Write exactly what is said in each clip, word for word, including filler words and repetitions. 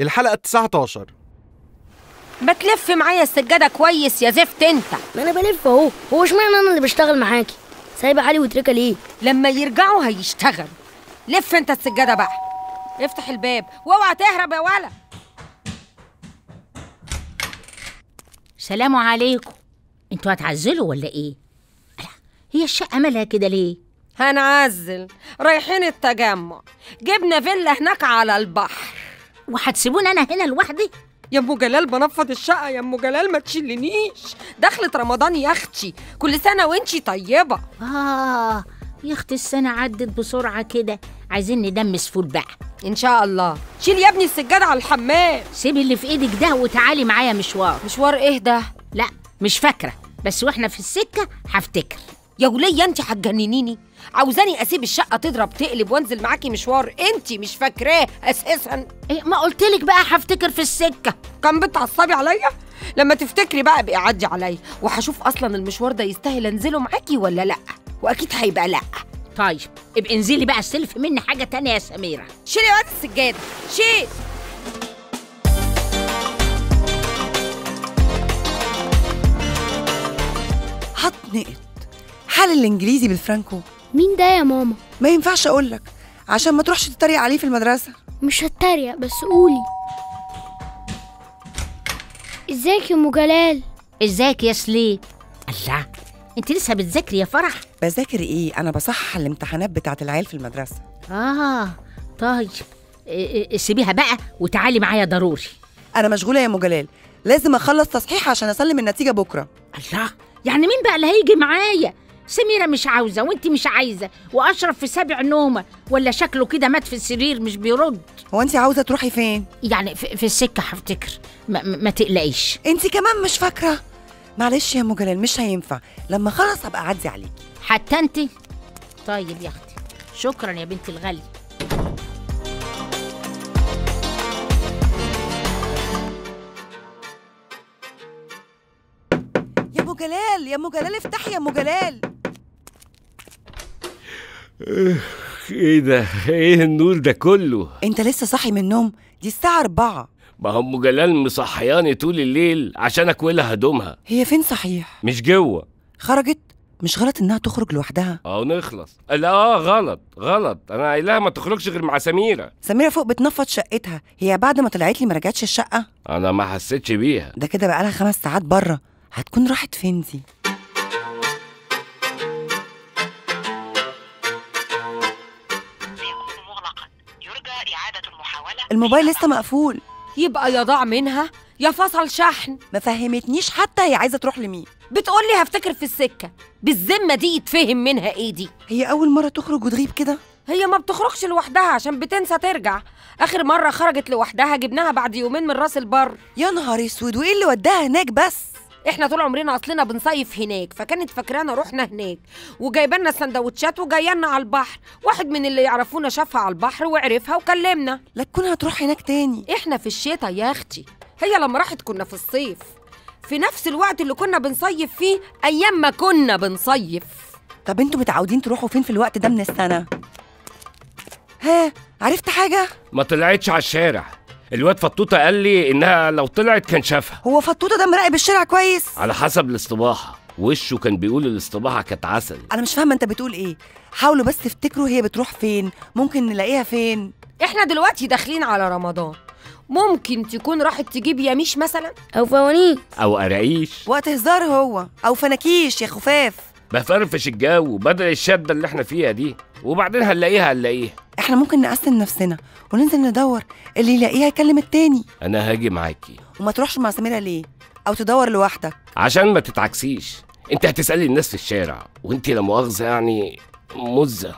الحلقة تسعتاشر. بتلف معايا السجادة كويس يا زفت انت. ما انا بلف اهو، هو اشمعنى انا اللي بشتغل معاكي؟ سايبة علي وتركة ليه؟ لما يرجعوا هيشتغل. لف انت السجادة بقى. افتح الباب واوعى تهرب يا ولا. سلام عليكم. انتوا هتعزلوا ولا ايه؟ هي الشقة مالها كده ليه؟ هنعزل، رايحين التجمع، جبنا فيلا هناك على البحر. وهتسيبوني انا هنا لوحدي؟ يا ام جلال بنفض الشقة يا ام جلال، ما تشلنيش، دخلت رمضان يا اختي، كل سنة وانتي طيبة. اه يا اختي السنة عدت بسرعة كده، عايزين ندمس فول بقى. ان شاء الله. شيل يا ابني السجادة على الحمام. سيبي اللي في ايدك ده وتعالي معايا مشوار. مشوار ايه ده؟ لا مش فاكرة، بس واحنا في السكة هفتكر. يا وليه انت هتجننيني؟ عاوزاني اسيب الشقه تضرب تقلب وانزل معاكي مشوار انت مش فاكراه اساسا؟ ايه ما قلتلك بقى هفتكر في السكه. كان بتعصبي عليا؟ لما تفتكري بقى ابقي عدي عليا وهشوف اصلا المشوار ده يستاهل انزله معاكي ولا لا، واكيد هيبقى لا. طيب ابقي انزلي بقى استلفي مني حاجه تانية يا سميره. شيلي يا واد السجاده، شيل. هتنقل حل الانجليزي بالفرانكو. مين ده يا ماما؟ ما ينفعش اقولك عشان ما تروحش تتريق عليه في المدرسه. مش هتريق بس قولي. ازيك يا ام جلال؟ ازيك يا سليب؟ الله انت لسه بتذاكري يا فرح؟ بذاكر ايه، انا بصحح الامتحانات بتاعت العيال في المدرسه. اه طيب سيبيها بقى وتعالي معايا ضروري. انا مشغوله يا ام جلال، لازم اخلص تصحيح عشان اسلم النتيجه بكره. الله، يعني مين بقى اللي هيجي معايا؟ سميرة مش عاوزة وانت مش عايزة، وأشرف في سبع نومة ولا شكله كده مات في السرير مش بيرد. هو انت عاوزة تروحي فين؟ يعني في, في السكة هفتكر، ما, ما تقلقيش. انت كمان مش فاكرة؟ معلش يا ام جلال مش هينفع، لما خلص هبقى أعدي عليكي. حتى انت؟ طيب يا أختي، شكرا يا بنتي الغالية. يا ام جلال يا ام جلال افتحي يا ام جلال. ايه ده؟ ايه النور ده كله؟ انت لسه صاحي من النوم؟ دي الساعة أربعة. ما هو ام جلال مصحياني طول الليل عشان اكويلها هدومها. هي فين صحيح؟ مش جوه. خرجت؟ مش غلط انها تخرج لوحدها؟ اه نخلص. لا اه غلط غلط، انا قايلها ما تخرجش غير مع سميرة. سميرة فوق بتنفض شقتها، هي بعد ما طلعت لي ما رجعتش الشقة؟ انا ما حسيتش بيها. ده كده بقالها خمس ساعات بره، هتكون راحت فين دي؟ الموبايل لسه مقفول. يبقى يا ضاع منها يا فصل شحن. ما فهمتنيش حتى هي عايزه تروح لمين. بتقولي هفتكر في السكه، بالذمه دي يتفهم منها ايه دي؟ هي اول مره تخرج وتغيب كده؟ هي ما بتخرجش لوحدها عشان بتنسى ترجع، اخر مره خرجت لوحدها جبناها بعد يومين من راس البر. يا نهار اسود، وايه اللي وداها هناك بس؟ احنا طول عمرنا اصلنا بنصيف هناك، فكانت فاكرانا روحنا هناك وجايبالنا سندوتشات وجايالنا على البحر. واحد من اللي يعرفونا شافها على البحر وعرفها وكلمنا. لا تكون هتروح هناك تاني. احنا في الشتا يا اختي، هي لما راحت كنا في الصيف، في نفس الوقت اللي كنا بنصيف فيه ايام ما كنا بنصيف. طب انتوا متعودين تروحوا فين في الوقت ده من السنه؟ ها عرفت حاجه؟ ما طلعتش على الشارع، الواد فطوطه قال لي انها لو طلعت كان شافها. هو فطوطه ده مراقب الشارع كويس؟ على حسب الاصطباحه، وشه كان بيقول الاصطباحه كانت عسل. انا مش فاهمه انت بتقول ايه، حاولوا بس تفتكروا هي بتروح فين، ممكن نلاقيها فين. احنا دلوقتي داخلين على رمضان، ممكن تكون راحت تجيب يميش مثلا، او فوانيس، او قراقيش وقت هزار هو، او فناكيش يا خفاف. بفرفش الجو بدل الشده اللي احنا فيها دي، وبعدين هنلاقيها هنلاقيها. احنا ممكن نقسم نفسنا وننزل ندور، اللي يلاقيها يكلم التاني. انا هاجي معاكي. وما تروحش مع سميرة ليه؟ او تدور لوحدك؟ عشان ما تتعكسيش، انت هتسالي الناس في الشارع، وانت لا مؤاخذه يعني مزه،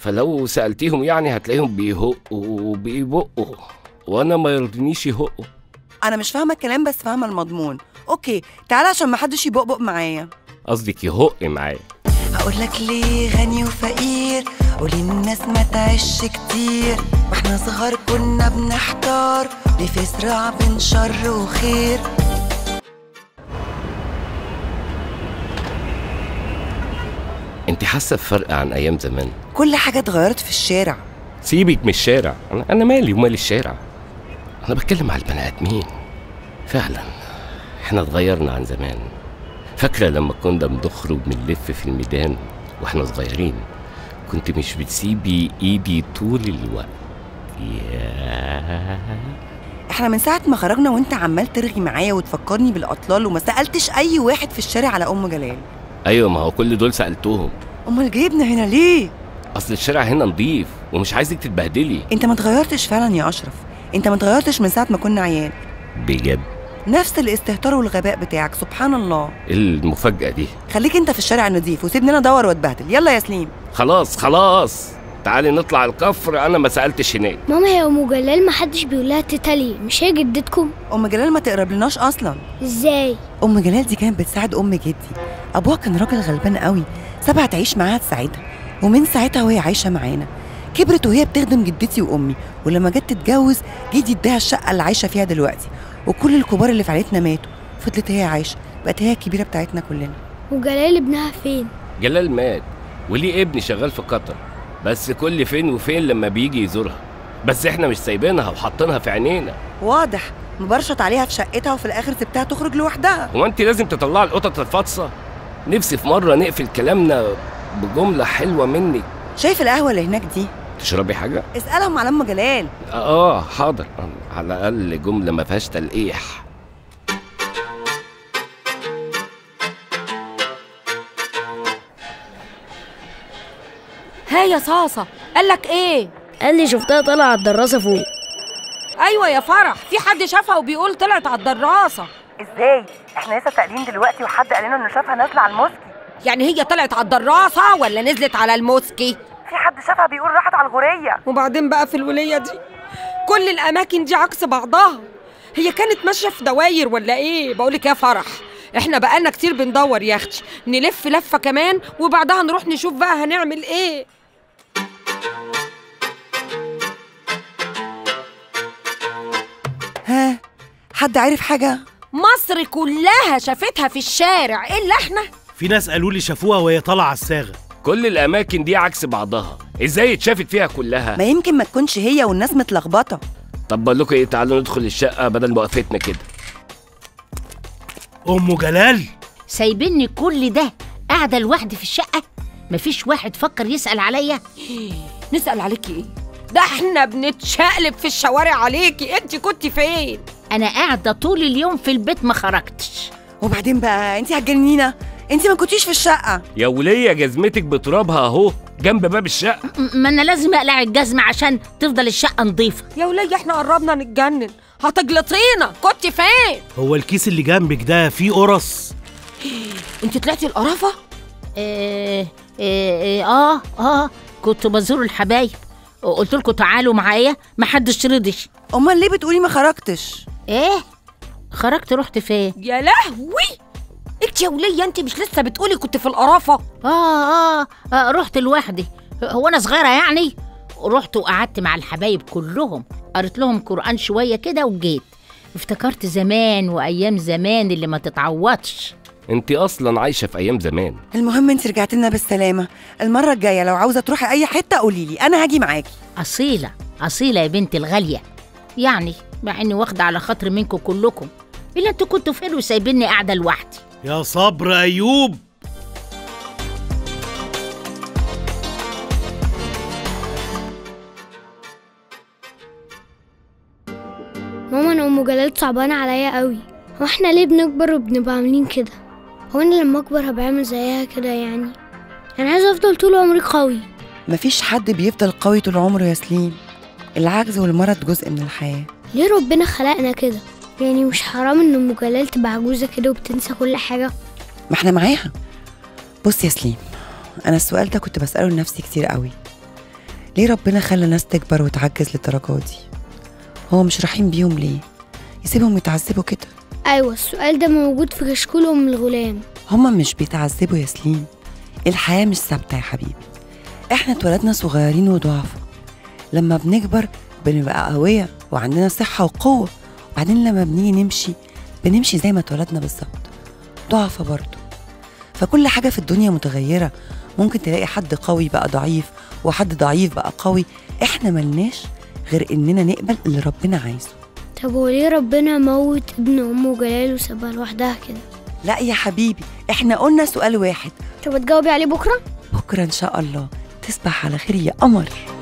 فلو سالتيهم يعني هتلاقيهم بيهقوا وبيبقوا، وانا ما يرضنيش يهقوا. انا مش فاهمه الكلام بس فاهمه المضمون. اوكي تعالى عشان ما حدش يبقبق معايا. قصدك يهق معايا. هقولك ليه غني وفقير، قولي الناس ما تعيش كتير، واحنا صغار كنا بنحتار ليه في صراع بين شر وخير. انت حاسه بفرق عن ايام زمان؟ كل حاجه اتغيرت في الشارع. سيبك من الشارع، انا مالي ومال الشارع. أنا بتكلم على البني آدمين. فعلا احنا اتغيرنا عن زمان. فاكرة لما كنا بنخرج بنلف في الميدان واحنا صغيرين، كنت مش بتسيبي ايدي طول الوقت. ياه، احنا من ساعة ما خرجنا وانت عمال ترغي معايا وتفكرني بالأطلال وما سألتش أي واحد في الشارع على أم جلال. أيوة، ما هو كل دول سألتهم. أمال جايبنا هنا ليه؟ أصل الشارع هنا نضيف ومش عايزك تتبهدلي. أنت ما اتغيرتش فعلا يا أشرف، أنت ما اتغيرتش من ساعة ما كنا عيال. بجد؟ نفس الاستهتار والغباء بتاعك، سبحان الله. المفاجأة دي. خليك أنت في الشارع نضيف وسيبني أنا أدور وأتبهدل. يلا يا سليم. خلاص خلاص، تعالي نطلع الكفر، أنا ما سألتش هناك. ماما يا أم جلال ما حدش بيقول لها تيتا ليه؟ مش هي جدتكم؟ أم جلال ما تقربلناش أصلا. إزاي؟ أم جلال دي كانت بتساعد أم جدي، أبوها كان راجل غلبان قوي، سابها تعيش معاها تساعدها، ومن ساعتها وهي عايشة معانا. كبرت وهي بتخدم جدتي وأمي، ولما جت تتجوز جدي اداها الشقة اللي عايشة فيها دلوقتي، وكل الكبار اللي في عيلتنا ماتوا، فضلت هي عايشة، بقت هي الكبيرة بتاعتنا كلنا. وجلال ابنها فين؟ جلال مات، وليه ابني شغال في قطر، بس كل فين وفين لما بيجي يزورها، بس احنا مش سايبينها وحاطينها في عينينا. واضح، مبرشط عليها في شقتها وفي الآخر سبتها تخرج لوحدها. هو أنت لازم تطلعي القطط الفاطسة؟ نفسي في مرة نقفل كلامنا بجملة حلوة منك. شايف القهوة اللي هناك دي؟ تشربي حاجة؟ اسألهم على أم جلال. آه حاضر، على الأقل جملة ما فيهاش تلقيح. ها يا صاصة، قالك إيه؟ قال لي شفتها طالعة على الدراسة فوق. أيوة يا فرح، في حد شافها وبيقول طلعت على الدراسة. إزاي؟ إحنا لسه سائلين دلوقتي وحد قال لنا إنه شافها نازلة على الموسكي. يعني هي طلعت على الدراسة ولا نزلت على الموسكي؟ في حد شافها بيقول راحت على الغورية. وبعدين بقى في الولية دي كل الأماكن دي عكس بعضها، هي كانت ماشية في دواير ولا إيه؟ بقولك يا فرح، إحنا بقالنا كتير بندور يا أختي، نلف لفة كمان وبعدها نروح نشوف بقى هنعمل إيه. ها، حد عارف حاجة؟ مصر كلها شافتها في الشارع إلا إحنا. في ناس قالوا لي شافوها وهي طالعة على الصاغة. كل الأماكن دي عكس بعضها، إزاي اتشافت فيها كلها؟ ما يمكن ما تكونش هي والناس متلخبطة. طب بقول لكم إيه، تعالوا ندخل الشقة بدل وقفتنا كده. أم جلال، سايبني كل ده قاعدة لوحدي في الشقة؟ مفيش واحد فكر يسأل عليا؟ نسأل عليكي إيه؟ ده إحنا بنتشقلب في الشوارع عليكي، أنتِ كنتِ فين؟ أنا قاعدة طول اليوم في البيت ما خرجتش. وبعدين بقى أنتِ هتجننينا؟ انت ما كنتيش في الشقه يا وليه، جزمتك بترابها اهو جنب باب الشقه. ما انا لازم اقلع الجزمه عشان تفضل الشقه نظيفه يا وليه. احنا قربنا نتجنن، هتجلطينا. كنت فين؟ هو الكيس اللي جنبك ده فيه قرص؟ انت طلعتي القرافه؟ ايه ايه اه اه كنت بزور الحبايب وقلت لكم تعالوا معايا، ما حدش رضيش. امال ليه بتقولي ما خرجتش؟ ايه خرجت؟ رحت فين؟ يا لهوي، انت يا وليه انت مش لسه بتقولي كنت في القرافه؟ آه, اه اه رحت لوحدي، هو انا صغيره يعني؟ رحت وقعدت مع الحبايب كلهم، قريت لهم قران شويه كده وجيت. افتكرت زمان وايام زمان اللي ما تتعوضش. انت اصلا عايشه في ايام زمان. المهم انت رجعت لنا بالسلامه. المره الجايه لو عاوزه تروحي اي حته قولي لي، انا هاجي معاكي. اصيله اصيله يا بنت الغاليه، يعني مع اني واخده على خاطر منكم كلكم، الا انتوا كنتوا فين وسايبيني قاعده لوحدي؟ يا صبر أيوب. ماما، أنا أم جلال صعبانة عليا قوي. هو إحنا ليه بنكبر وبنبقى عاملين كده؟ هو أنا لما أكبر هبقى عامل زيها كده يعني؟ أنا عايزة أفضل طول عمري قوي. مفيش حد بيفضل قوي طول عمره يا سليم، العجز والمرض جزء من الحياة. ليه ربنا خلقنا كده؟ يعني مش حرام ان ام جلال تبقى عجوزه كده وبتنسى كل حاجه؟ ما احنا معاها. بص يا سليم، انا السؤال ده كنت بساله لنفسي كتير قوي، ليه ربنا خلى ناس تكبر وتعجز للدرجه دي؟ هو مش رحيم بيهم ليه؟ يسيبهم يتعذبوا كده؟ ايوه، السؤال ده موجود في كشكول ام الغلام. هما مش بيتعذبوا يا سليم، الحياه مش ثابته يا حبيبي. احنا اتولدنا صغيرين وضعفاء، لما بنكبر بنبقى قويه وعندنا صحه وقوه، بعدين لما بنيجي نمشي بنمشي زي ما اتولدنا بالظبط، ضعفة برضه. فكل حاجة في الدنيا متغيرة، ممكن تلاقي حد قوي بقى ضعيف وحد ضعيف بقى قوي. احنا ملناش غير اننا نقبل اللي ربنا عايزه. طب وليه ربنا موت ابن أمه جلال وسابها لوحدها كده؟ لا يا حبيبي، احنا قلنا سؤال واحد. طب هتجاوبي عليه بكرة؟ بكرة إن شاء الله. تصبح على خير يا قمر.